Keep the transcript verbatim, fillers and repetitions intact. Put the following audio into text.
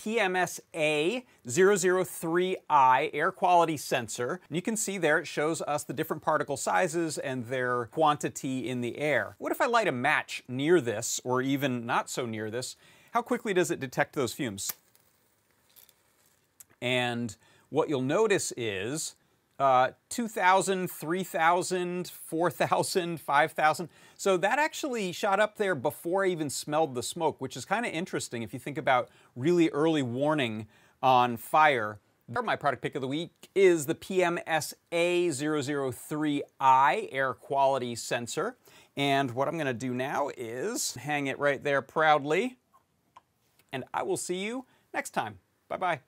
P M S A zero zero three I air quality sensor. And you can see there it shows us the different particle sizes and their quantity in the air. What if I light a match near this, or even not so near this? How quickly does it detect those fumes? And what you'll notice is uh, two thousand, three thousand, four thousand, five thousand. So that actually shot up there before I even smelled the smoke, which is kind of interesting if you think about really early warning on fire. My product pick of the week is the P M S A zero zero three I air quality sensor. And what I'm going to do now is hang it right there proudly. And I will see you next time. Bye-bye.